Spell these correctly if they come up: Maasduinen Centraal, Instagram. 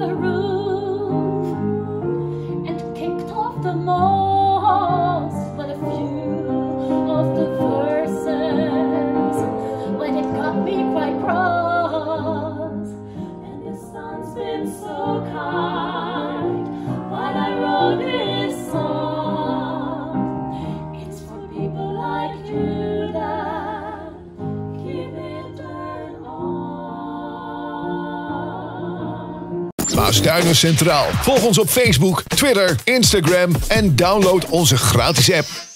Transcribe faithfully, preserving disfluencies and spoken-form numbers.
the roof and kicked off the moss, but a few of the verses, when it got me quite cross, and the sun's been so kind while I wrote this song. It's for people like you. Maasduinen Centraal. Volg ons op Facebook, Twitter, Instagram en download onze gratis app.